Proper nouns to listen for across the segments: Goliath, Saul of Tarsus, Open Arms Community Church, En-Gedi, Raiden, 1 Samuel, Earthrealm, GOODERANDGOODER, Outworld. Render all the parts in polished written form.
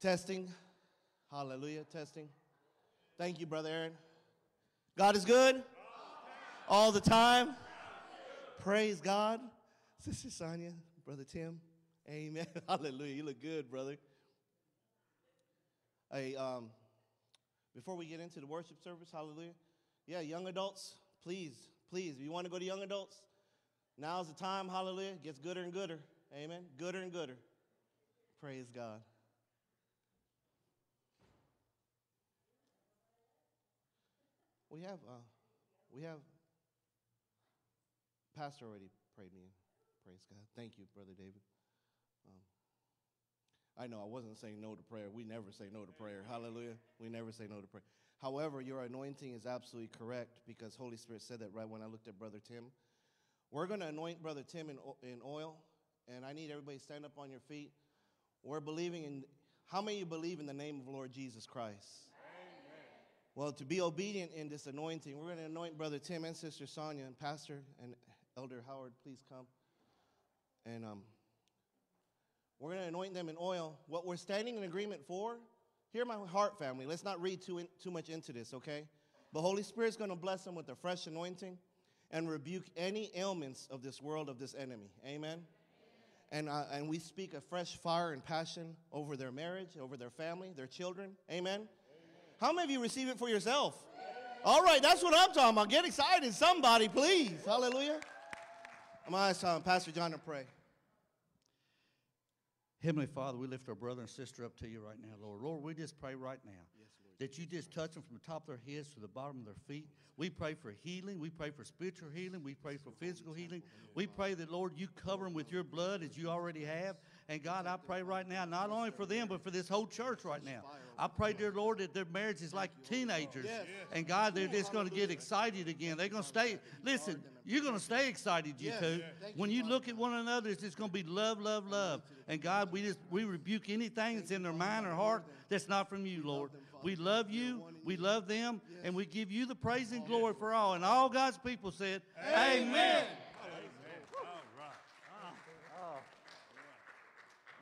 Testing. Hallelujah. Testing. Thank you, Brother Aaron. God is good all the time. Praise God. Sister Sonia, Brother Tim. Amen. Hallelujah. You look good, brother. Hey, before we get into the worship service, hallelujah. Yeah, young adults, please, please. If you want to go to young adults, now's the time, hallelujah. It gets gooder and gooder. Amen. Gooder and gooder. Praise God. We have Pastor already prayed me in. Praise God. Thank you, Brother David. I know I wasn't saying no to prayer. We never say no to prayer. Hallelujah. We never say no to prayer. However, your anointing is absolutely correct because Holy Spirit said that right when I looked at Brother Tim. We're going to anoint Brother Tim in oil, and I need everybody to stand up on your feet. We're believing in, how many of you believe in the name of Lord Jesus Christ? Amen. Well, to be obedient in this anointing, we're going to anoint Brother Tim and Sister Sonia, and Pastor and Elder Howard, please come. And we're going to anoint them in oil. What we're standing in agreement for, hear my heart, family. Let's not read too much into this, okay? But Holy Spirit's going to bless them with a fresh anointing and rebuke any ailments of this world, of this enemy. Amen? Amen. And we speak a fresh fire and passion over their marriage, over their family, their children. Amen? Amen. How many of you receive it for yourself? Amen. All right, that's what I'm talking about. Get excited, somebody, please. Hallelujah. I'm going to ask Pastor John to pray. Heavenly Father, we lift our brother and sister up to you right now, Lord. Lord, we just pray right now that you just touch them from the top of their heads to the bottom of their feet. We pray for healing. We pray for spiritual healing. We pray for physical healing. We pray that, Lord, you cover them with your blood as you already have. And, God, I pray right now, not only for them, but for this whole church right now. I pray, dear Lord, that their marriage is like teenagers. And, God, they're just going to get excited again. They're going to stay. Listen, you're going to stay excited, you two. When you look at one another, it's just going to be love, love, love. And, God, we rebuke anything that's in their mind or heart that's not from you, Lord. We love you. We love them. And we give you the praise and glory for all. And all God's people said, Amen. Amen. All right. Oh.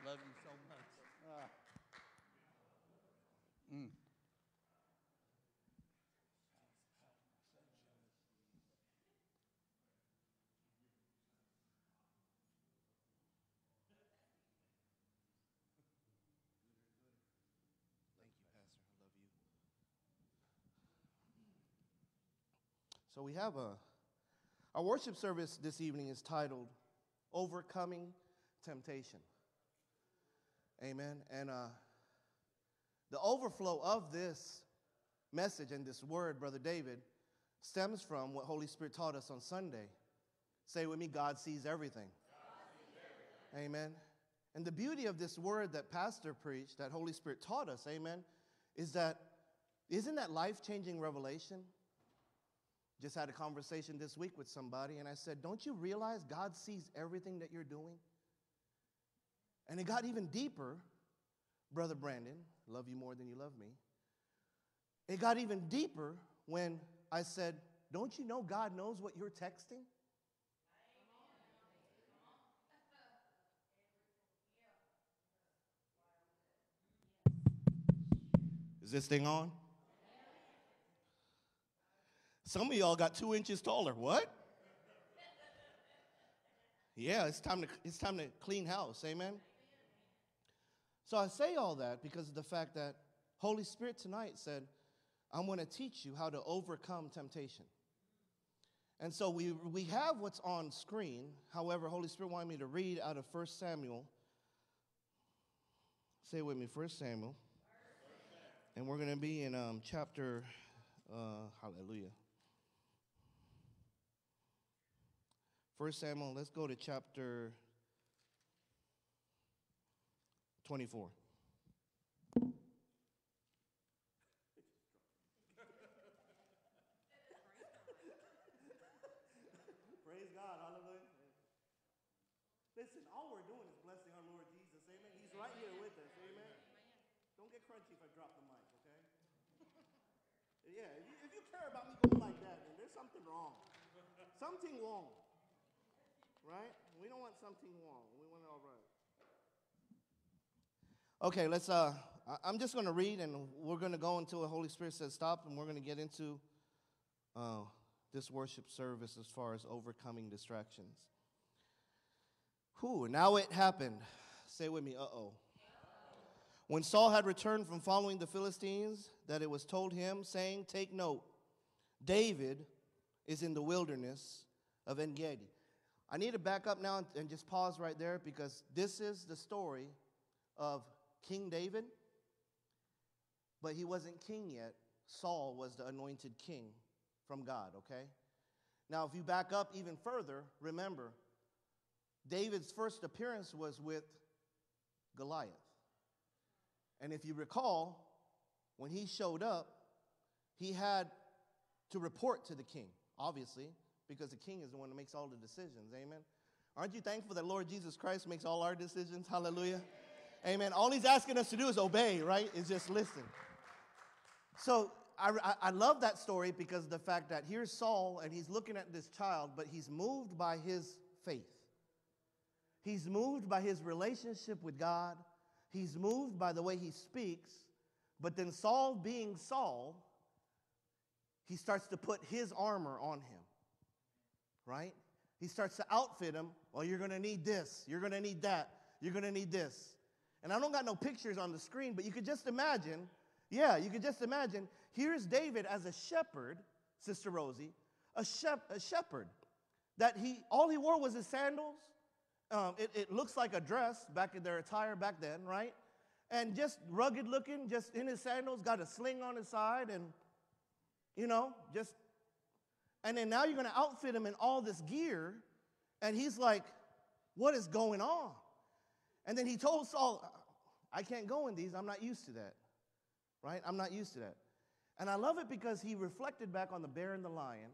Love you so much. Thank you, Pastor. I love you. So we have our worship service this evening is titled Overcoming Temptation. Amen. And the overflow of this message and this word, Brother David, stems from what Holy Spirit taught us on Sunday. Say with me, God sees everything. God sees everything. Amen. And the beauty of this word that Pastor preached, that Holy Spirit taught us, amen, is that, isn't that life-changing revelation? Just had a conversation this week with somebody, and I said, don't you realize God sees everything that you're doing? And it got even deeper, Brother Brandon, love you more than you love me. It got even deeper when I said, don't you know God knows what you're texting? Is this thing on? Some of y'all got 2 inches taller. What? Yeah, it's time to clean house. Amen. So I say all that because of the fact that Holy Spirit tonight said, I'm going to teach you how to overcome temptation. And so we have what's on screen. However, Holy Spirit wanted me to read out of 1 Samuel. Say it with me, 1 Samuel. And we're going to be in chapter, hallelujah. 1 Samuel, let's go to chapter 24. Praise God, hallelujah. Listen, all we're doing is blessing our Lord Jesus, amen? He's right here with us, amen? Don't get crunchy if I drop the mic, okay? Yeah, if you care about me going like that, then there's something wrong. Something wrong, right? We don't want something wrong. We want it all right. Okay, let's I'm just going to read, and we're going to go until the Holy Spirit says stop, and we're going to get into this worship service as far as overcoming distractions. Whew, now it happened. Say it with me, uh-oh. When Saul had returned from following the Philistines, that it was told him, saying, take note, David is in the wilderness of En-Gedi. I need to back up now and just pause right there, because this is the story of King David, but he wasn't king yet. Saul was the anointed king from God, okay? Now, if you back up even further, remember, David's first appearance was with Goliath. And if you recall, when he showed up, he had to report to the king, obviously, because the king is the one that makes all the decisions, amen? Aren't you thankful that Lord Jesus Christ makes all our decisions? Hallelujah. Amen. All he's asking us to do is obey, right? Is just listen. So I love that story because the fact that here's Saul, and he's looking at this child, but he's moved by his faith. He's moved by his relationship with God. He's moved by the way he speaks. But then Saul being Saul, he starts to put his armor on him, right? He starts to outfit him. Well, you're going to need this. You're going to need that. You're going to need this. And I don't got no pictures on the screen, but you could just imagine, you could just imagine, here's David as a shepherd, Sister Rosie, a shepherd, that all he wore was his sandals. It looks like a dress back in their attire back then, right? And just rugged looking, just in his sandals, got a sling on his side, and, you know, just, and then now you're going to outfit him in all this gear, and he's like, what is going on? And then he told Saul, I can't go in these. I'm not used to that, right? I'm not used to that. And I love it because he reflected back on the bear and the lion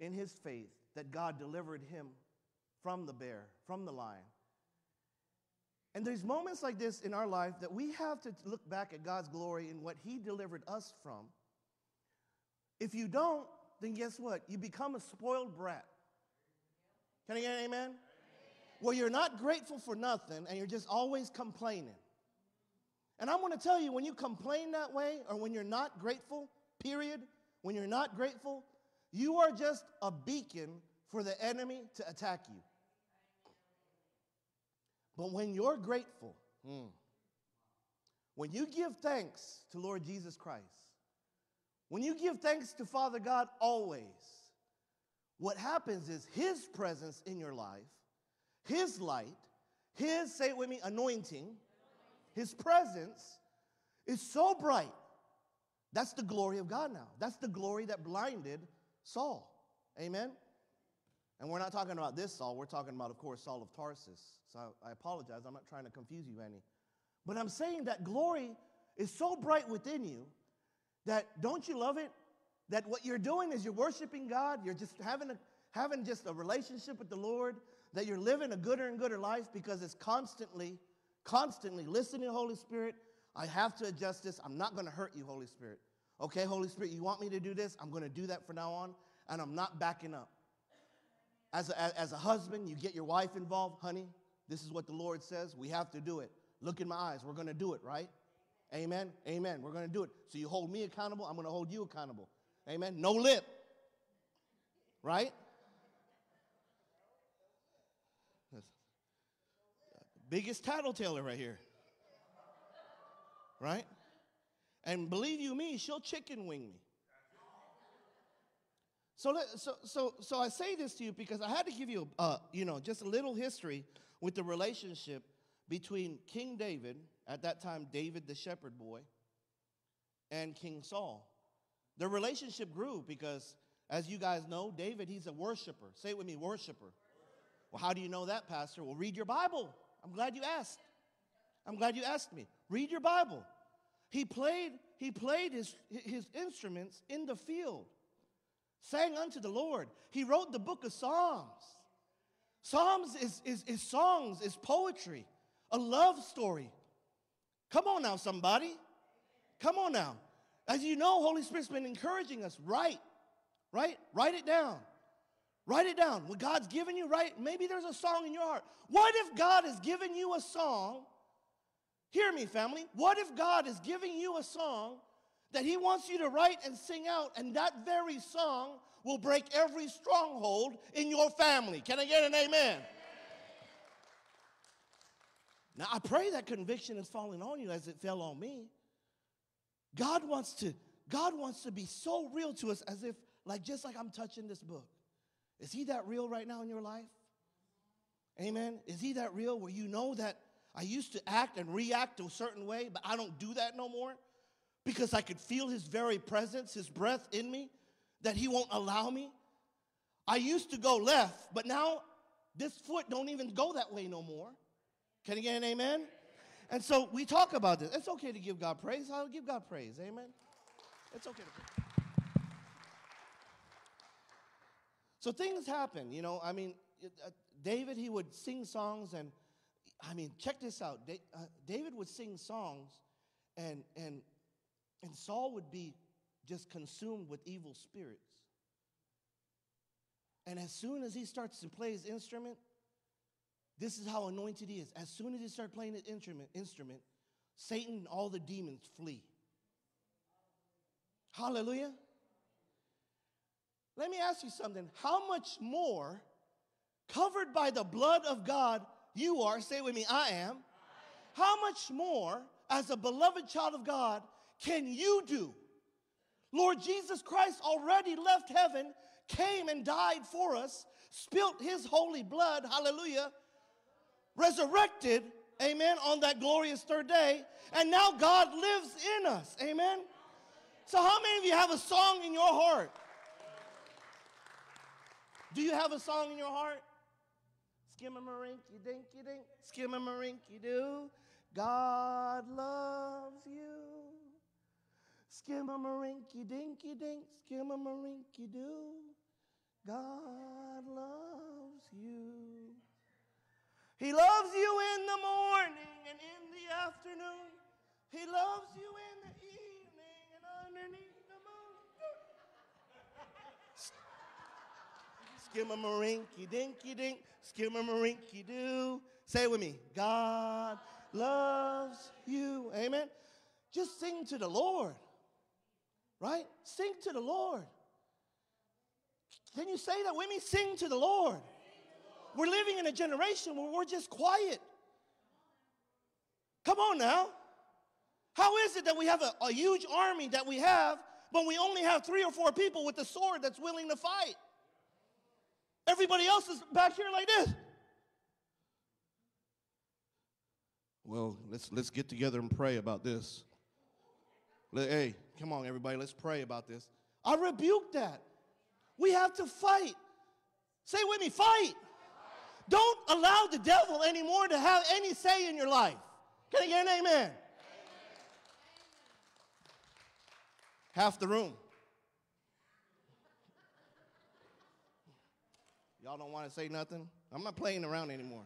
in his faith that God delivered him from the bear, from the lion. And there's moments like this in our life that we have to look back at God's glory and what he delivered us from. If you don't, then guess what? You become a spoiled brat. Can I get an amen? Well, you're not grateful for nothing, and you're just always complaining. And I'm going to tell you, when you complain that way, or when you're not grateful, period, when you're not grateful, you are just a beacon for the enemy to attack you. But when you're grateful, when you give thanks to Lord Jesus Christ, when you give thanks to Father God always, what happens is his presence in your life, his light, his, say it with me, anointing, his presence is so bright. That's the glory of God now. That's the glory that blinded Saul. Amen? And we're not talking about this Saul. We're talking about, of course, Saul of Tarsus. So I apologize. I'm not trying to confuse you any. But I'm saying that glory is so bright within you that, don't you love it? That what you're doing is you're worshiping God. You're just having just a relationship with the Lord, that you're living a gooder and gooder life because it's constantly listening to Holy Spirit. I have to adjust this. I'm not going to hurt you, Holy Spirit. Okay, Holy Spirit, you want me to do this? I'm going to do that from now on, and I'm not backing up. As a husband, you get your wife involved. Honey, this is what the Lord says. We have to do it. Look in my eyes. We're going to do it, right? Amen? Amen. We're going to do it. So you hold me accountable. I'm going to hold you accountable. Amen? No lip. Right? Biggest tattletaler right here, right? And believe you me, she'll chicken wing me. So I say this to you because I had to give you, just a little history with the relationship between King David, at that time David the shepherd boy, and King Saul. Their relationship grew because, as you guys know, David, he's a worshiper. Say it with me, worshiper. Well, how do you know that, Pastor? Well, read your Bible. I'm glad you asked. I'm glad you asked me. Read your Bible. He played his instruments in the field, sang unto the Lord. He wrote the book of Psalms. Psalms is songs, is poetry, a love story. Come on now, somebody. Come on now. As you know, Holy Spirit's been encouraging us. Right? Write it down. Write it down. What God's given you, right? Maybe there's a song in your heart. What if God has given you a song Hear me, family. What if God is giving you a song that he wants you to write and sing out, and that very song will break every stronghold in your family? Can I get an amen? Now, I pray that conviction is falling on you as it fell on me. God wants to be so real to us, as if, like, just like I'm touching this book. Is he that real right now in your life? Amen? Is he that real, where you know that I used to act and react a certain way, but I don't do that no more because I could feel his very presence, his breath in me, that he won't allow me? I used to go left, but now this foot don't even go that way no more. Can you get an amen? And so we talk about this. It's okay to give God praise. I'll give God praise. Amen? It's okay to pray. So things happen, you know. I mean, David, he would sing songs, and, I mean, check this out. David would sing songs, and Saul would be just consumed with evil spirits. And as soon as he starts to play his instrument, this is how anointed he is. As soon as he starts playing his instrument, Satan and all the demons flee. Hallelujah. Let me ask you something. How much more covered by the blood of God you are? Say with me, I am. How much more, as a beloved child of God, can you do? Lord Jesus Christ already left heaven, came and died for us, spilt his holy blood, hallelujah, resurrected, amen, on that glorious third day, and now God lives in us, amen? So how many of you have a song in your heart? Do you have a song in your heart? Skim-a-ma-rinky-dinky-dink, skim-a-ma-rinky-doo, God loves you. Skim-a-ma-rinky-dinky-dink, skim-a-ma-rinky-doo, God loves you. He loves you in the morning and in the afternoon. He loves you in the evening and underneath the moon. Skim-a-ma-rinky-dinky-dink, skim-a-ma-rinky-doo. Say it with me. God loves you. Amen. Just sing to the Lord. Right? Sing to the Lord. Can you say that with me? Sing to the Lord. We're living in a generation where we're just quiet. Come on now. How is it that we have a huge army that we have, but we only have 3 or 4 people with a sword that's willing to fight? Everybody else is back here like this. Well, let's get together and pray about this. Hey, come on, everybody. Let's pray about this. I rebuke that. We have to fight. Say with me, fight. Don't allow the devil anymore to have any say in your life. Can I get an amen? Amen. Half the room. Y'all don't want to say nothing? I'm not playing around anymore.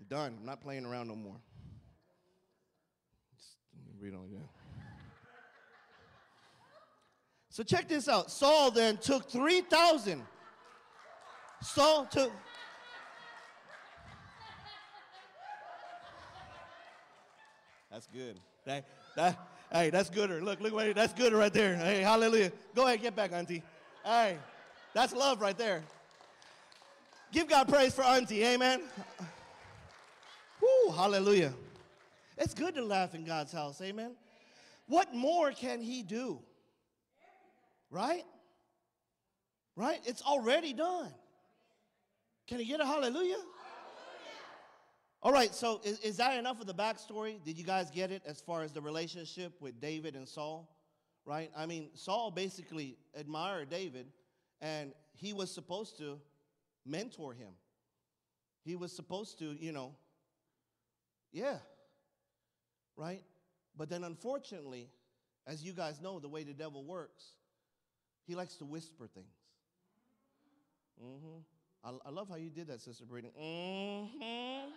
I'm done. I'm not playing around no more. Just read on again. So check this out. Saul then took 3,000. Saul took... That's good. Hey, that's gooder. Look right here. That's gooder right there. Hey, hallelujah. Go ahead, get back, Auntie. Hey, that's love right there. Give God praise for Auntie. Amen. Woo, hallelujah. It's good to laugh in God's house. Amen. What more can he do? Right? Right? It's already done. Can he get a hallelujah? All right, so is that enough of the backstory? Did you guys get it as far as the relationship with David and Saul, right? I mean, Saul basically admired David, and he was supposed to mentor him. He was supposed to, you know, yeah, right? But then unfortunately, as you guys know, the way the devil works, he likes to whisper things. Mm-hmm. I love how you did that, Sister Brittany. Mm-hmm.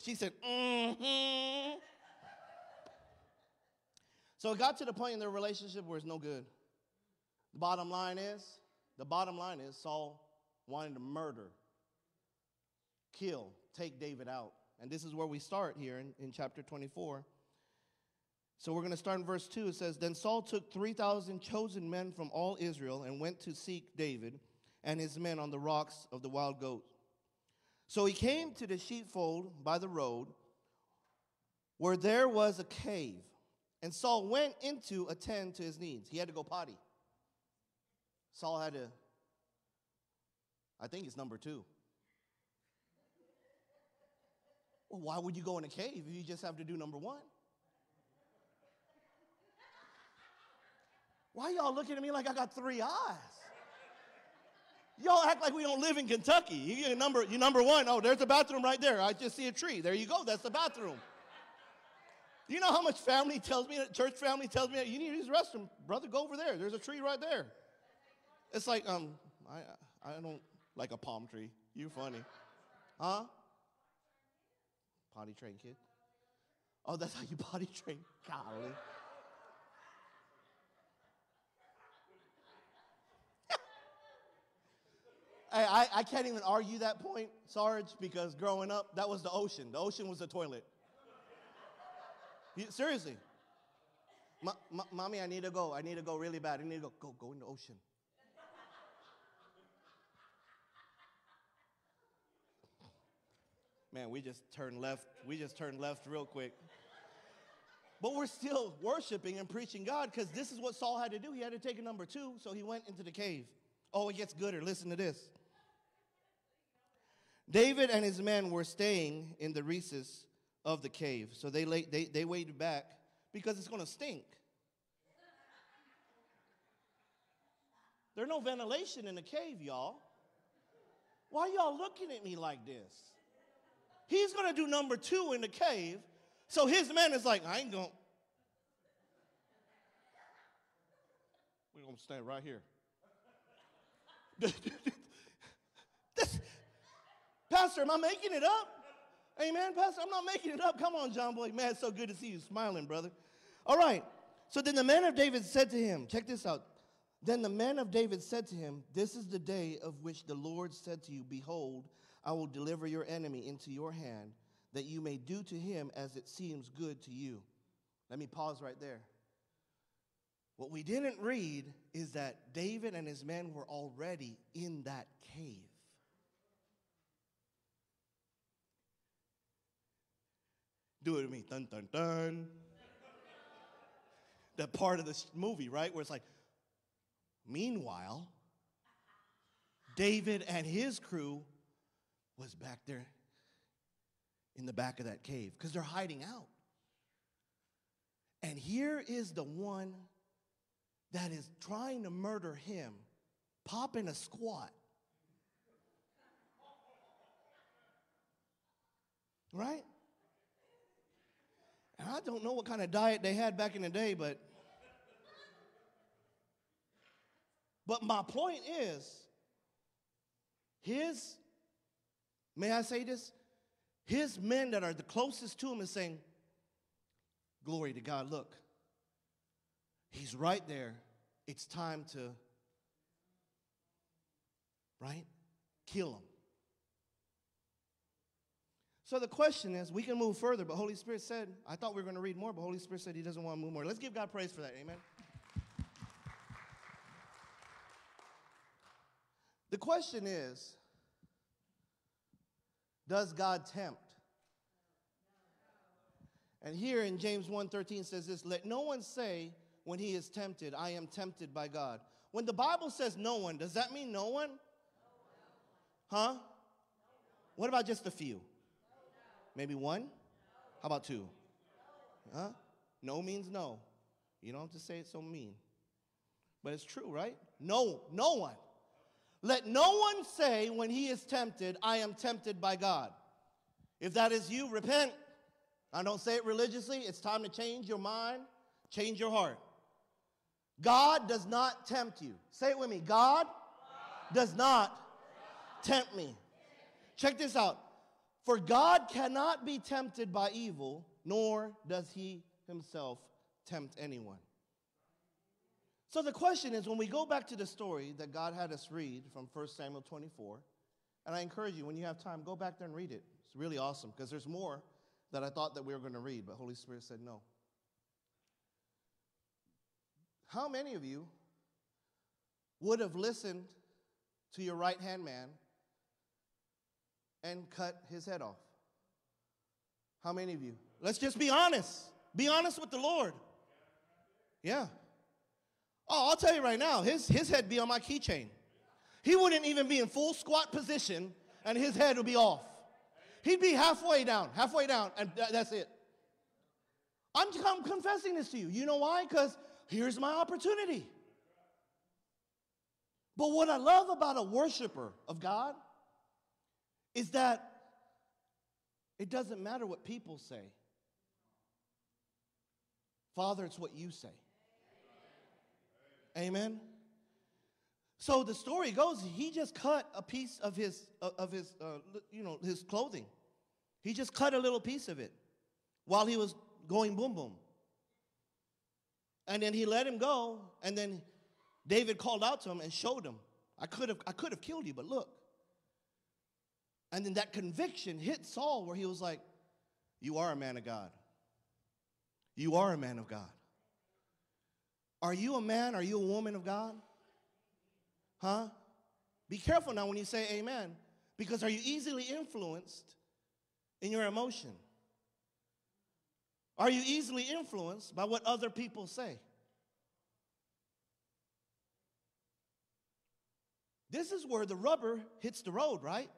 She said, mm-hmm. So it got to the point in their relationship where it's no good. The bottom line is Saul wanted to murder, kill, take David out. And this is where we start here in chapter 24. So we're going to start in verse 2. It says, Then Saul took 3,000 chosen men from all Israel and went to seek David and his men on the rocks of the wild goats. So he came to the sheepfold by the road where there was a cave. And Saul went in to attend to his needs. He had to go potty. Saul had to, I think it's number 2. Well, why would you go in a cave if you just have to do number 1? Why y'all looking at me like I got 3 eyes? Y'all act like we don't live in Kentucky. You're number 1. Oh, there's a bathroom right there. I just see a tree. There you go. That's the bathroom. You know how much family tells me, church family tells me, you need to use the restroom. Brother, go over there. There's a tree right there. It's like, I don't like a palm tree. You funny. Huh? Potty train, kid. Oh, that's how you potty train. Golly. I can't even argue that point, Sarge, because growing up, that was the ocean. The ocean was the toilet. Seriously. Mommy, I need to go. I need to go really bad. I need to go. Go in the ocean. Man, we just turned left. We just turned left real quick. But we're still worshiping and preaching God because this is what Saul had to do. He had to take a number 2, so he went into the cave. Oh, it gets gooder. Listen to this. David and his men were staying in the recess of the cave. So they waited back because it's going to stink. There's no ventilation in the cave, y'all. Why y'all looking at me like this? He's going to do number 2 in the cave. So his man is like, I ain't going to. We're going to stand right here. Pastor, am I making it up? Amen, Pastor, I'm not making it up. Come on, John Boy. Man, it's so good to see you smiling, brother. All right. So then the men of David said to him, check this out. Then the men of David said to him, this is the day of which the Lord said to you, behold, I will deliver your enemy into your hand, that you may do to him as it seems good to you. Let me pause right there. What we didn't read is that David and his men were already in that cave. Do it with me. Dun, dun, dun. That part of this movie, right, where it's like, meanwhile, David and his crew was back there in the back of that cave because they're hiding out. And here is the one that is trying to murder him, popping a squat. Right? And I don't know what kind of diet they had back in the day, but my point is, may I say this? His men that are the closest to him is saying, glory to God, look. He's right there. It's time to, right, kill him. So the question is, we can move further, but Holy Spirit said, I thought we were going to read more, but Holy Spirit said he doesn't want to move more. Let's give God praise for that. Amen. The question is, does God tempt? And here in James 1:13 says this, let no one say, when he is tempted, I am tempted by God. When the Bible says no one, does that mean no one? Huh? What about just a few? Maybe 1? How about 2? Huh? No means no. You don't have to say it so mean. But it's true, right? No, no one. Let no one say when he is tempted, I am tempted by God. If that is you, repent. I don't say it religiously. It's time to change your mind, change your heart. God does not tempt you. Say it with me. God does not tempt me. Check this out. For God cannot be tempted by evil, nor does he himself tempt anyone. So the question is, when we go back to the story that God had us read from 1 Samuel 24, and I encourage you, when you have time, go back there and read it. It's really awesome because there's more that I thought that we were going to read, but Holy Spirit said no. How many of you would have listened to your right-hand man and cut his head off? How many of you? Let's just be honest. Be honest with the Lord. Yeah. Oh, I'll tell you right now, his head be on my keychain. He wouldn't even be in full squat position, and his head would be off. He'd be halfway down, and that's it. I'm confessing this to you. You know why? Because here's my opportunity. But what I love about a worshiper of God is that it doesn't matter what people say. Father, it's what you say. Amen. So the story goes, he just cut a piece of his clothing. He just cut a little piece of it while he was going boom boom. And then he let him go, and then David called out to him and showed him, I could have killed you, but look. And then that conviction hit Saul where he was like, you are a man of God. You are a man of God. Are you a man? Are you a woman of God? Huh? Be careful now when you say amen, because are you easily influenced in your emotion? Are you easily influenced by what other people say? This is where the rubber hits the road, right?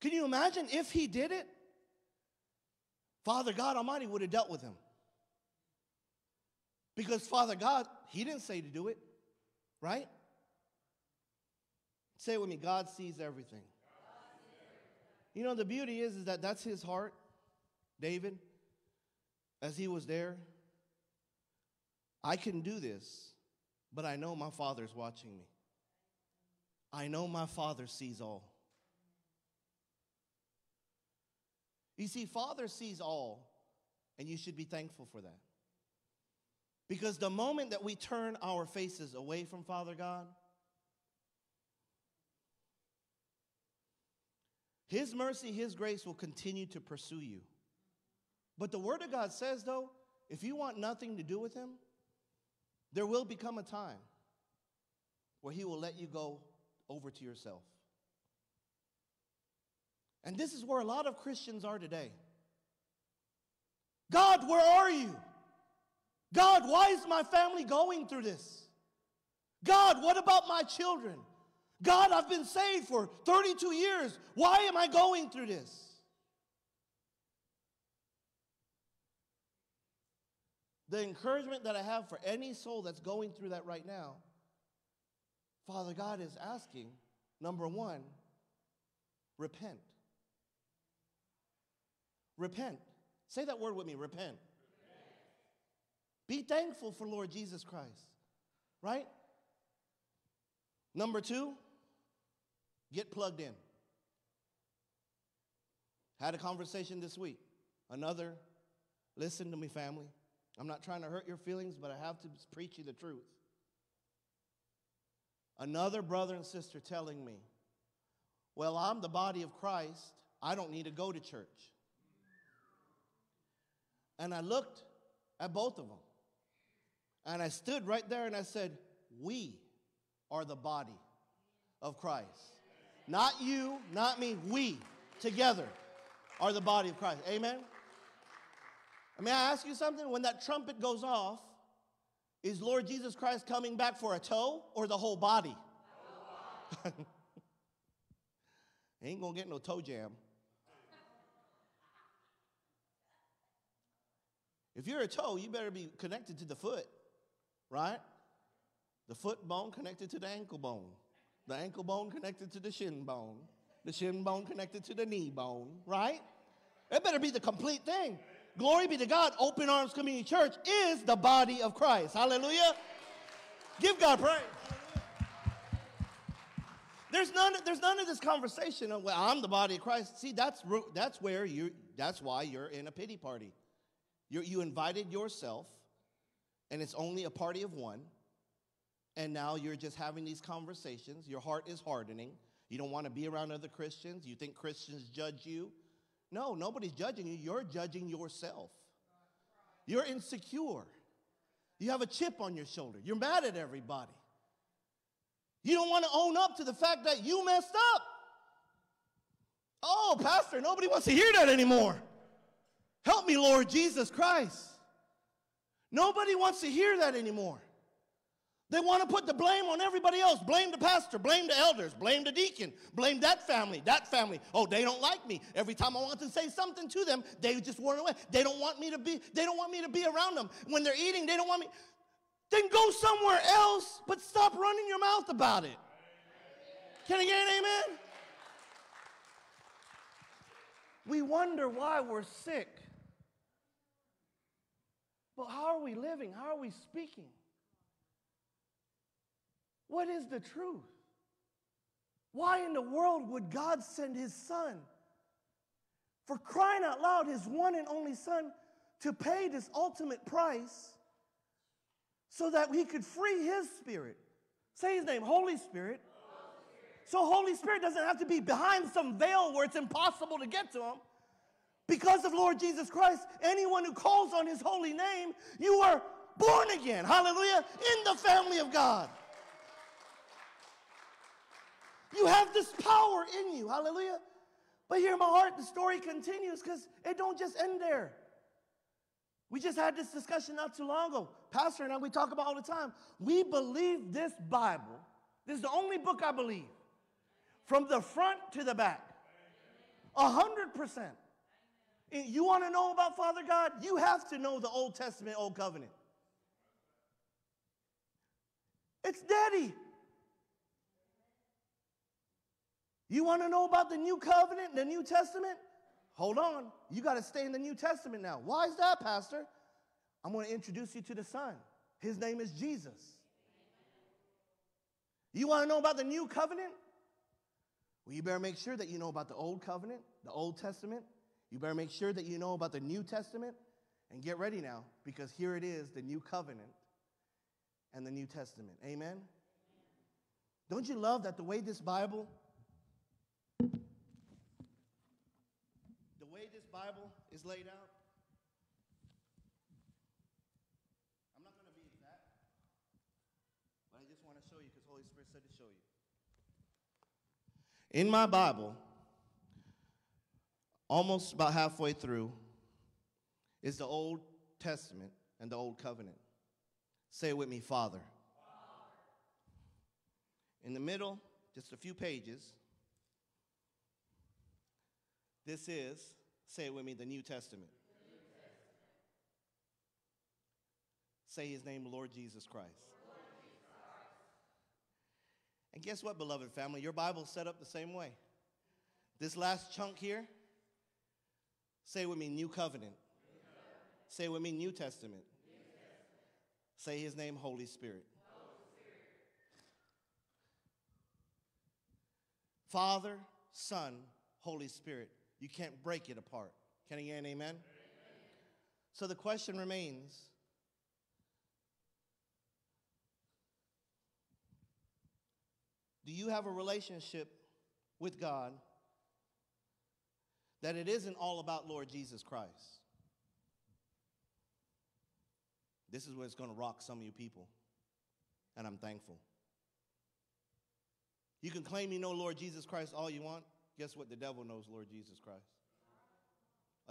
Can you imagine if he did it? Father God Almighty would have dealt with him. Because Father God, he didn't say to do it, right? Say it with me, God sees everything. You know, the beauty is that that's his heart, David, as he was there. I can do this, but I know my Father's watching me. I know my Father sees all. You see, Father sees all, and you should be thankful for that. Because the moment that we turn our faces away from Father God, his mercy, his grace will continue to pursue you. But the Word of God says, though, if you want nothing to do with him, there will become a time where he will let you go over to yourself. And this is where a lot of Christians are today. God, where are you? God, why is my family going through this? God, what about my children? God, I've been saved for 32 years. Why am I going through this? The encouragement that I have for any soul that's going through that right now, Father God is asking, number one, repent. Repent. Say that word with me, repent. Be thankful for Lord Jesus Christ, right? Number two, get plugged in. Had a conversation this week. Another, listen to me, family. I'm not trying to hurt your feelings, but I have to preach you the truth. Another brother and sister telling me, well, I'm the body of Christ. I don't need to go to church. And I looked at both of them. And I stood right there and I said, we are the body of Christ. Not you, not me, we together are the body of Christ. Amen? May I ask you something? When that trumpet goes off, is Lord Jesus Christ coming back for a toe or the whole body? Ain't gonna get no toe jam. If you're a toe, you better be connected to the foot. Right? The foot bone connected to the ankle bone. The ankle bone connected to the shin bone. The shin bone connected to the knee bone. Right? It better be the complete thing. Glory be to God. Open Arms Community Church is the body of Christ. Hallelujah. Give God praise. There's none of this conversation of, well, I'm the body of Christ. See, that's why you're in a pity party. You invited yourself, and it's only a party of one, and now you're just having these conversations. Your heart is hardening. You don't want to be around other Christians? You think Christians judge you? No, nobody's judging you. You're judging yourself. You're insecure. You have a chip on your shoulder. You're mad at everybody. You don't want to own up to the fact that you messed up. Oh, pastor, nobody wants to hear that anymore. Help me, Lord Jesus Christ. Nobody wants to hear that anymore. They want to put the blame on everybody else. Blame the pastor, blame the elders, blame the deacon, blame that family, that family. Oh, they don't like me. Every time I want to say something to them, they just run away. They don't want me to be around them. When they're eating, they don't want me. Then go somewhere else, but stop running your mouth about it. Can I get an amen? We wonder why we're sick. But how are we living? How are we speaking? What is the truth? Why in the world would God send his son? For crying out loud, his one and only son, to pay this ultimate price so that he could free his spirit. Say his name, Holy Spirit. So Holy Spirit doesn't have to be behind some veil where it's impossible to get to him. Because of Lord Jesus Christ, anyone who calls on his holy name, you are born again, hallelujah, in the family of God. You have this power in you, hallelujah. But here in my heart, the story continues because it don't just end there. We just had this discussion not too long ago. Pastor and I, we talk about all the time. We believe this Bible. This is the only book I believe. From the front to the back. 100%. You want to know about Father God? You have to know the Old Testament, Old Covenant. It's Daddy. You want to know about the New Covenant, the New Testament? Hold on. You got to stay in the New Testament now. Why is that, Pastor? I'm going to introduce you to the Son. His name is Jesus. You want to know about the New Covenant? Well, you better make sure that you know about the Old Covenant, the Old Testament. You better make sure that you know about the New Testament. And get ready now, because here it is, the New Covenant and the New Testament. Amen? Don't you love that the way this Bible is laid out? I'm not going to be exact, but I just want to show you, because Holy Spirit said to show you. In my Bible, almost about halfway through is the Old Testament and the Old Covenant. Say it with me, Father. In the middle, just a few pages, this is, say it with me, the New Testament. The New Testament. Say his name, Lord Jesus Christ. Lord Jesus Christ. And guess what, beloved family? Your Bible's set up the same way. This last chunk here, say with me, New Covenant. New Covenant. Say with me, New Testament. New Testament. Say his name, Holy Spirit. Holy Spirit. Father, Son, Holy Spirit. You can't break it apart. Can I get an amen? Amen? So the question remains, do you have a relationship with God that it isn't all about Lord Jesus Christ? This is where it's going to rock some of you people, and I'm thankful. You can claim you know Lord Jesus Christ all you want. Guess what? The devil knows Lord Jesus Christ.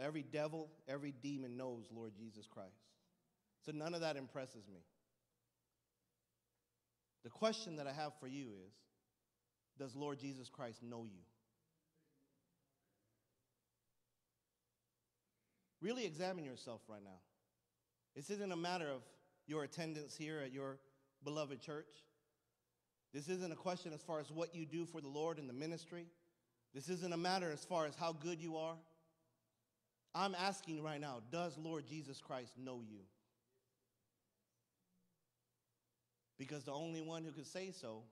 Every devil, every demon knows Lord Jesus Christ. So none of that impresses me. The question that I have for you is, does Lord Jesus Christ know you? Really examine yourself right now. This isn't a matter of your attendance here at your beloved church. This isn't a question as far as what you do for the Lord in the ministry. This isn't a matter as far as how good you are. I'm asking right now, does Lord Jesus Christ know you? Because the only one who can say so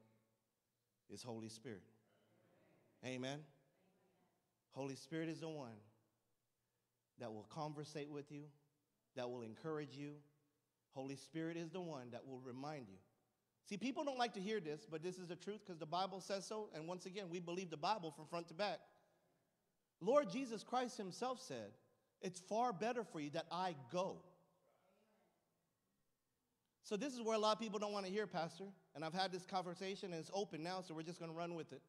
is Holy Spirit. Amen? Holy Spirit is the one that will conversate with you, that will encourage you. Holy Spirit is the one that will remind you. See, people don't like to hear this, but this is the truth because the Bible says so. And once again, we believe the Bible from front to back. Lord Jesus Christ himself said, it's far better for you that I go. So this is where a lot of people don't want to hear, Pastor. And I've had this conversation, and it's open now, so we're just going to run with it.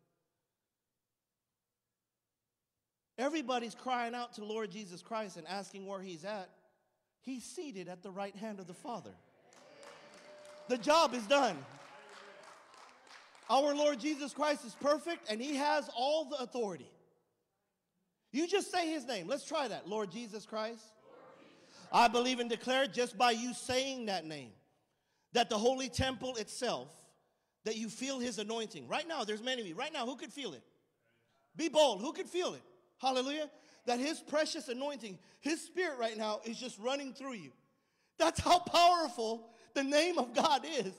Everybody's crying out to Lord Jesus Christ and asking where he's at. He's seated at the right hand of the Father. The job is done. Our Lord Jesus Christ is perfect, and he has all the authority. You just say his name. Let's try that. Lord Jesus Christ. I believe and declare just by you saying that name, that the holy temple itself, that you feel his anointing. Right now, there's many of you. Right now, who could feel it? Be bold. Who could feel it? Hallelujah. That his precious anointing, his spirit right now is just running through you. That's how powerful the name of God is.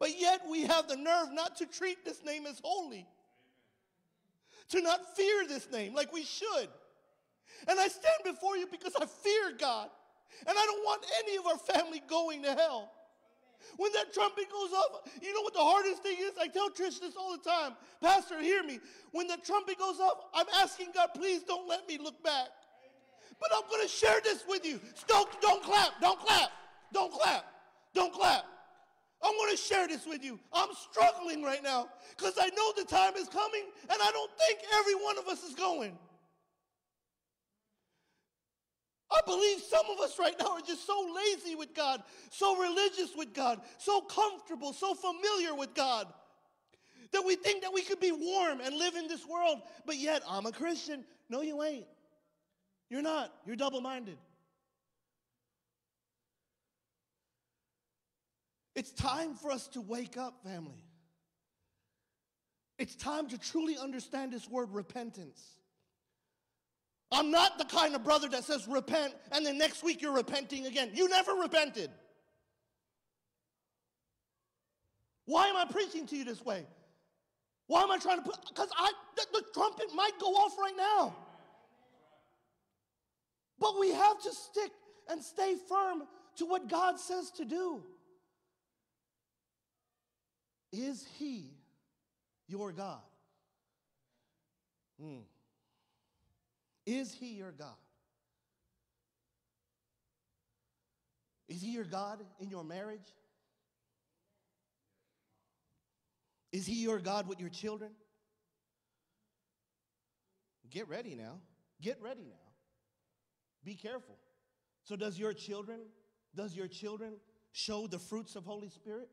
But yet we have the nerve not to treat this name as holy. To not fear this name like we should. And I stand before you because I fear God. And I don't want any of our family going to hell. When that trumpet goes off, you know what the hardest thing is? I tell Trish this all the time. Pastor, hear me. When the trumpet goes off, I'm asking God, please don't let me look back. But I'm going to share this with you. Don't clap. Don't clap. Don't clap. Don't clap. I'm going to share this with you. I'm struggling right now because I know the time is coming, and I don't think every one of us is going. I believe some of us right now are just so lazy with God, so religious with God, so comfortable, so familiar with God, that we think that we could be warm and live in this world, but yet I'm a Christian. No, you ain't. You're not. You're double-minded. It's time for us to wake up, family. It's time to truly understand this word repentance. I'm not the kind of brother that says repent, and then next week you're repenting again. You never repented. Why am I preaching to you this way? Why am I trying to put, because the trumpet might go off right now. But we have to stick and stay firm to what God says to do. Is he your God? Is he your God? Is he your God in your marriage? Is he your God with your children? Get ready now. Get ready now. Be careful. So does your children show the fruits of Holy Spirit?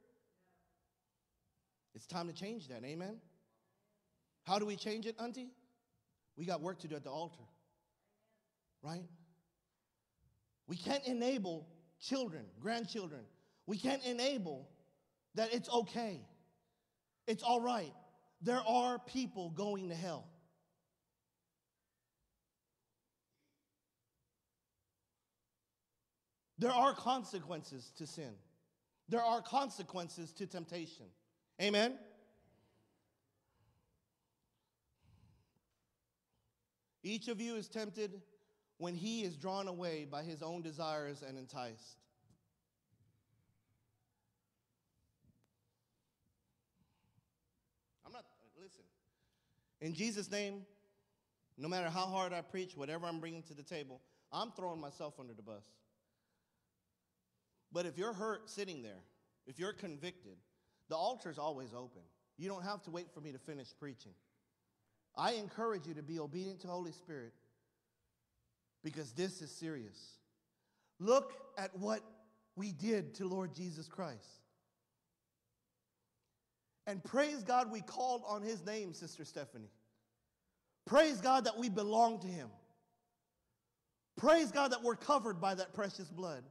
It's time to change that, amen? How do we change it, Auntie? We got work to do at the altar. Right? We can't enable children, grandchildren. We can't enable that it's okay. It's all right. There are people going to hell. There are consequences to sin. There are consequences to temptation. Amen? Each of you is tempted when he is drawn away by his own desires and enticed. Listen, in Jesus' name, no matter how hard I preach, whatever I'm bringing to the table, I'm throwing myself under the bus. But if you're hurt sitting there, if you're convicted, the altar's always open. You don't have to wait for me to finish preaching. I encourage you to be obedient to the Holy Spirit. Because this is serious. Look at what we did to Lord Jesus Christ. And praise God we called on his name, Sister Stephanie. Praise God that we belong to him. Praise God that we're covered by that precious blood.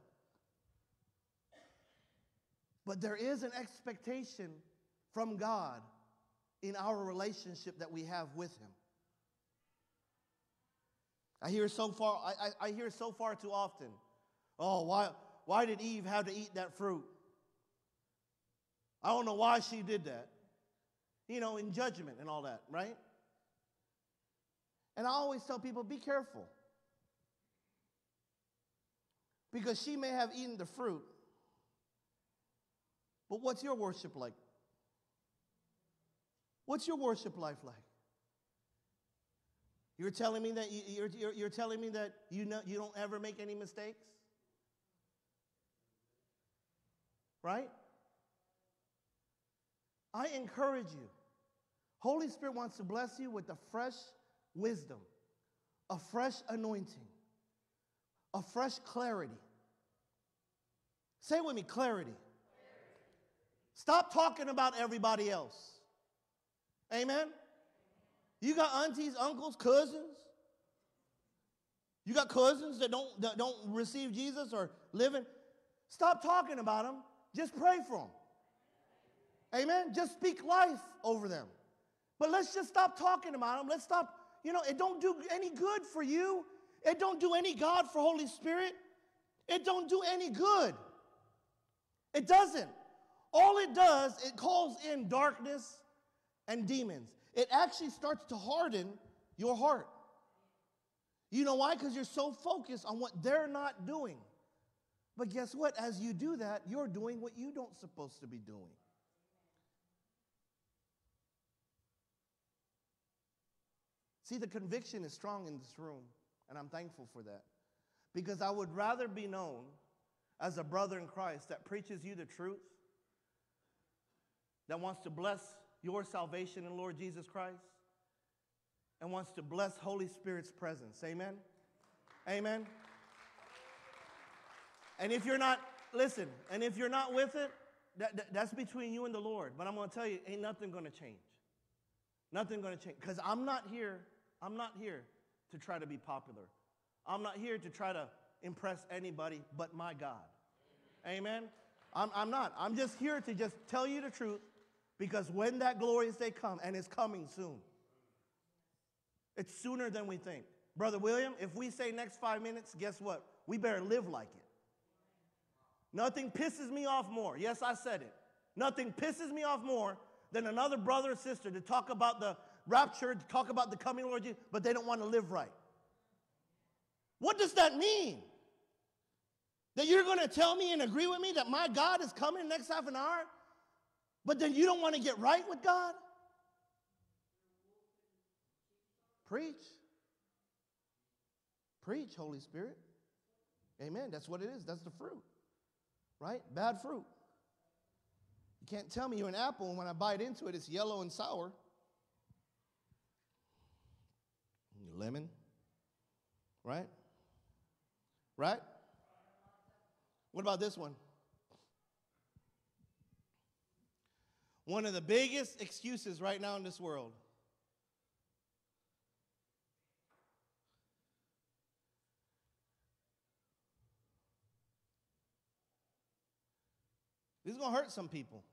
But there is an expectation from God in our relationship that we have with him. I hear so far too often, oh, why did Eve have to eat that fruit? I don't know why she did that. You know, in judgment and all that, right? And I always tell people, be careful. Because she may have eaten the fruit, But what's your worship like? What's your worship life like? You're telling me that you're telling me that you don't ever make any mistakes? Right? I encourage you. Holy Spirit wants to bless you with a fresh wisdom, a fresh anointing, a fresh clarity. Say it with me, clarity. Stop talking about everybody else. Amen? You got aunties, uncles, cousins. You got cousins that don't receive Jesus or live in. Stop talking about them. Just pray for them. Amen? Just speak life over them. But let's just stop talking about them. Let's stop. You know, it don't do any good for you. It don't do any God for Holy Spirit. It don't do any good. It doesn't. All it does, it calls in darkness and demons. It actually starts to harden your heart. You know why? Because you're so focused on what they're not doing. But guess what? As you do that, you're doing what you don't supposed to be doing. See, the conviction is strong in this room, and I'm thankful for that. Because I would rather be known as a brother in Christ that preaches you the truth, that wants to bless your salvation in Lord Jesus Christ, and wants to bless Holy Spirit's presence. Amen? Amen? And if you're not, listen, and if you're not with it, that's between you and the Lord. But I'm going to tell you, ain't nothing going to change. Nothing going to change. Because I'm not here to try to be popular. I'm not here to try to impress anybody but my God. Amen? I'm not. I'm just here to just tell you the truth, because when that glorious day comes, and it's coming soon, it's sooner than we think. Brother William, if we say next 5 minutes, guess what? We better live like it. Nothing pisses me off more. Yes, I said it. Nothing pisses me off more than another brother or sister to talk about the rapture, to talk about the coming Lord Jesus, but they don't want to live right. What does that mean? That you're going to tell me and agree with me that my God is coming next half an hour, but then you don't want to get right with God? Preach. Preach, Holy Spirit. Amen. That's what it is. That's the fruit. Right? Bad fruit. You can't tell me you're an apple, and when I bite into it, it's yellow and sour. Your lemon. Right? Right? What about this one? One of the biggest excuses right now in this world. This is going to hurt some people.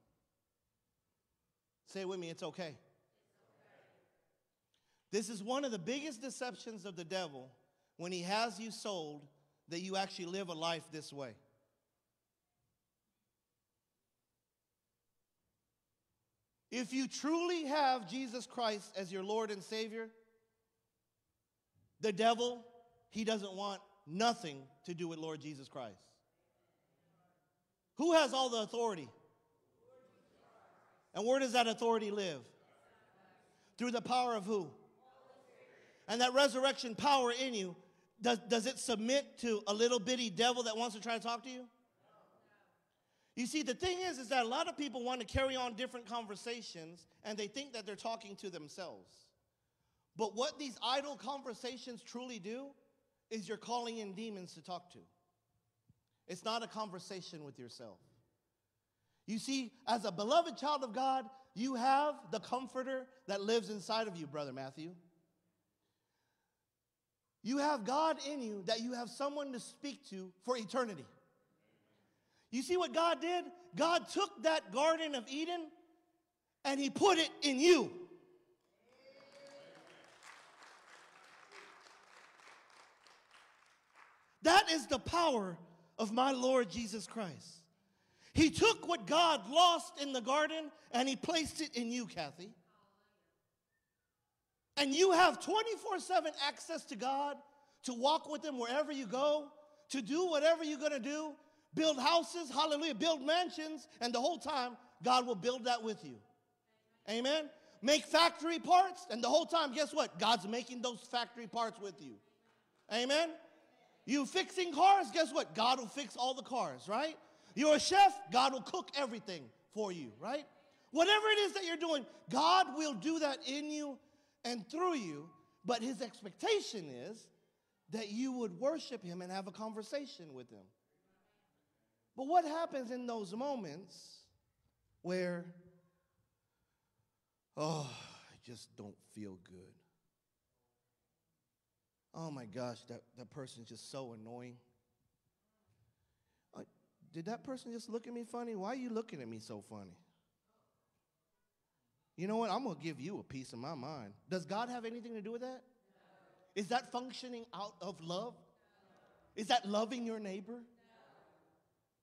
Say it with me, it's okay. It's okay. This is one of the biggest deceptions of the devil when he has you sold that you actually live a life this way. If you truly have Jesus Christ as your Lord and Savior, the devil, he doesn't want nothing to do with Lord Jesus Christ. Who has all the authority? And where does that authority live? Through the power of who? And that resurrection power in you, does it submit to a little bitty devil that wants to try to talk to you? You see, the thing is that a lot of people want to carry on different conversations, and they think that they're talking to themselves. But what these idle conversations truly do is you're calling in demons to talk to. It's not a conversation with yourself. You see, as a beloved child of God, you have the Comforter that lives inside of you, Brother Matthew. You have God in you that you have someone to speak to for eternity. You see what God did? God took that Garden of Eden and he put it in you. That is the power of my Lord Jesus Christ. He took what God lost in the garden and he placed it in you, Kathy. And you have 24/7 access to God, to walk with him wherever you go, to do whatever you're going to do. build houses, hallelujah, build mansions, and the whole time, God will build that with you. Amen? Make factory parts, and the whole time, guess what? God's making those factory parts with you. Amen? You fixing cars, guess what? God will fix all the cars, right? You're a chef, God will cook everything for you, right? Whatever it is that you're doing, God will do that in you and through you, but his expectation is that you would worship him and have a conversation with him. But what happens in those moments where, oh, I just don't feel good. Oh my gosh, that person's just so annoying. Did that person just look at me funny? Why are you looking at me so funny? You know what? I'm going to give you a piece of my mind. Does God have anything to do with that? Is that functioning out of love? No. Is that loving your neighbor? No.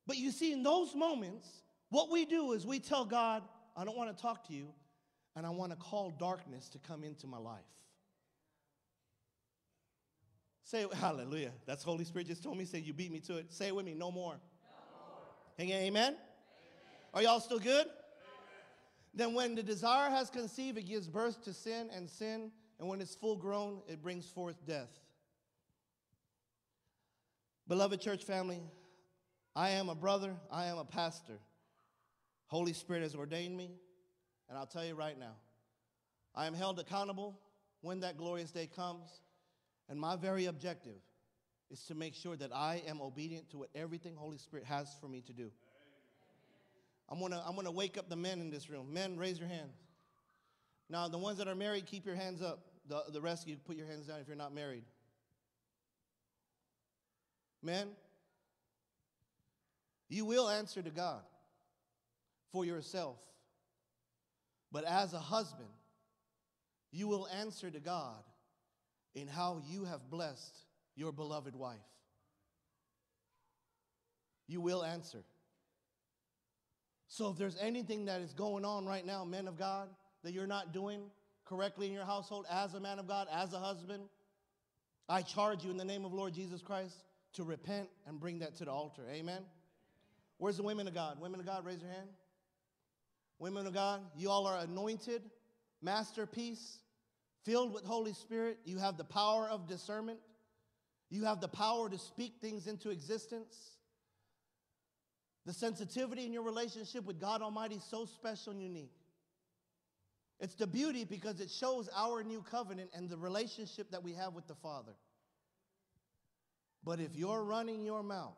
But you see, in those moments, what we do is we tell God, I don't want to talk to you, and I want to call darkness to come into my life. Say, hallelujah. That's Holy Spirit just told me. Say, you beat me to it. Say it with me, no more. No more. Amen? Amen. Are y'all still good? Amen. Then when the desire has conceived, it gives birth to sin, and sin, and when it's full grown, it brings forth death. Beloved church family, I am a brother. I am a pastor. Holy Spirit has ordained me. And I'll tell you right now, I am held accountable when that glorious day comes. And my very objective is to make sure that I am obedient to what everything Holy Spirit has for me to do. I'm gonna wake up the men in this room. Men, raise your hands. Now, the ones that are married, keep your hands up. The rest of you, put your hands down if you're not married. Men, you will answer to God for yourself. But as a husband, you will answer to God in how you have blessed your beloved wife. You will answer. So if there's anything that is going on right now, men of God, that you're not doing correctly in your household as a man of God, as a husband, I charge you in the name of Lord Jesus Christ to repent and bring that to the altar. Amen? Where's the women of God? Women of God, raise your hand. Women of God, you all are anointed, masterpiece, filled with Holy Spirit. You have the power of discernment. You have the power to speak things into existence. The sensitivity in your relationship with God Almighty is so special and unique. It's the beauty because it shows our new covenant and the relationship that we have with the Father. But if you're running your mouth,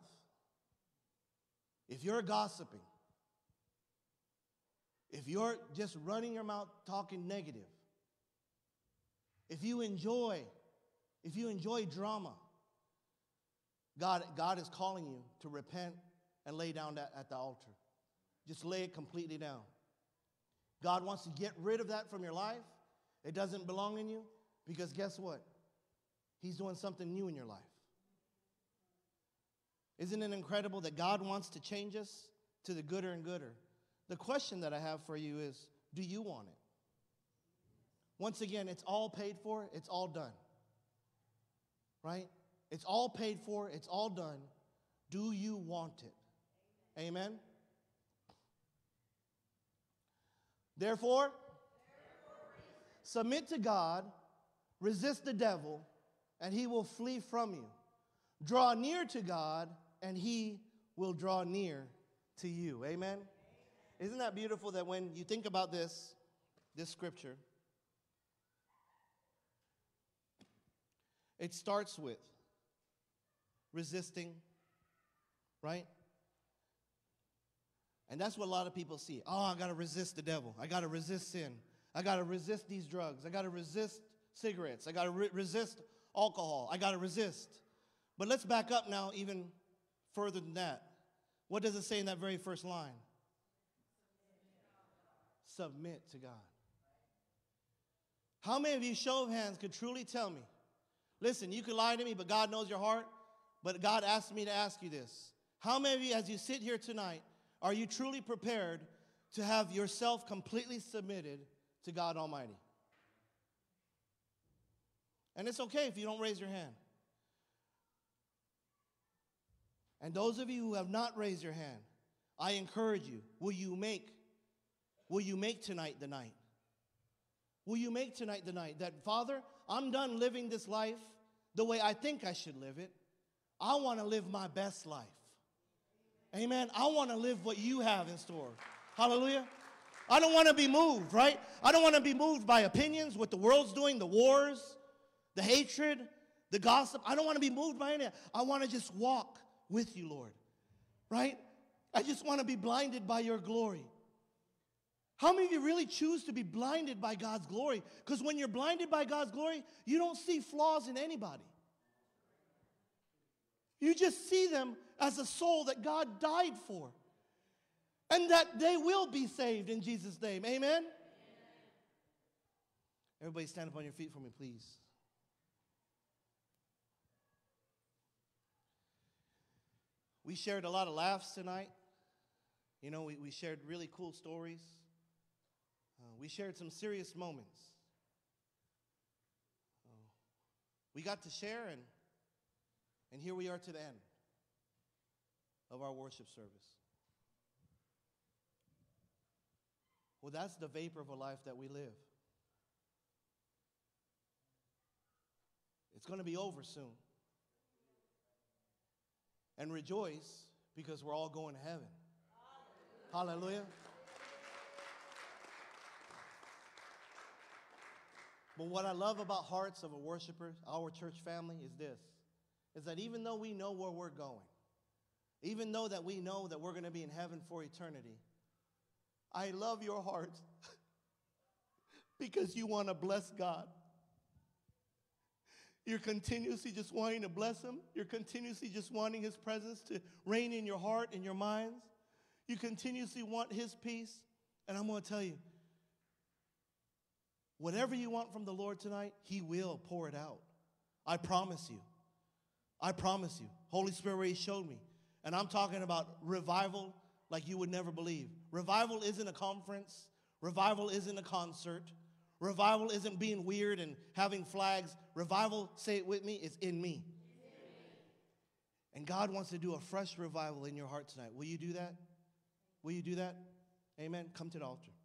if you're gossiping, if you're just running your mouth talking negative, if you enjoy drama, God is calling you to repent and lay down that at the altar. Just lay it completely down. God wants to get rid of that from your life. It doesn't belong in you because guess what? He's doing something new in your life. Isn't it incredible that God wants to change us to the gooder and gooder? The question that I have for you is, do you want it? Once again, it's all paid for. It's all done. Right? It's all paid for. It's all done. Do you want it? Amen? Therefore, submit to God, resist the devil, and he will flee from you. Draw near to God, and he will draw near to you. Amen? Isn't that beautiful that when you think about this scripture, it starts with resisting, right? And that's what a lot of people see. Oh, I got to resist the devil. I got to resist sin. I got to resist these drugs. I got to resist cigarettes. I got to resist alcohol. I got to resist. But let's back up now even further than that. What does it say in that very first line? Submit to God. How many of you, show of hands, could truly tell me, listen, you could lie to me, but God knows your heart, but God asked me to ask you this. How many of you, as you sit here tonight, are you truly prepared to have yourself completely submitted to God Almighty? And it's okay if you don't raise your hand. And those of you who have not raised your hand, I encourage you, will you make tonight the night? Will you make tonight the night that, Father, I'm done living this life the way I think I should live it. I want to live my best life. Amen. I want to live what you have in store. Hallelujah. I don't want to be moved, right? I don't want to be moved by opinions, what the world's doing, the wars, the hatred, the gossip. I don't want to be moved by any of that. I want to just walk with you, Lord, right? I just want to be blinded by your glory. How many of you really choose to be blinded by God's glory? Because when you're blinded by God's glory, you don't see flaws in anybody. You just see them as a soul that God died for. And that they will be saved in Jesus' name. Amen? Amen? Everybody stand up on your feet for me, please. We shared a lot of laughs tonight. You know, we shared really cool stories. We shared some serious moments. We got to share, and here we are to the end of our worship service. Well, that's the vapor of a life that we live. It's going to be over soon. And rejoice because we're all going to heaven. Hallelujah. Hallelujah. But what I love about Hearts of a Worshiper, our church family, is this. Is that even though we know where we're going, even though that we know that we're going to be in heaven for eternity, I love your hearts because you want to bless God. You're continuously just wanting to bless him. You're continuously just wanting his presence to reign in your heart and your minds. You continuously want his peace. And I'm going to tell you, whatever you want from the Lord tonight, he will pour it out. I promise you. I promise you. Holy Spirit already showed me. And I'm talking about revival like you would never believe. Revival isn't a conference. Revival isn't a concert. Revival isn't being weird and having flags. Revival, say it with me, is in me. Amen. And God wants to do a fresh revival in your heart tonight. Will you do that? Will you do that? Amen. Come to the altar.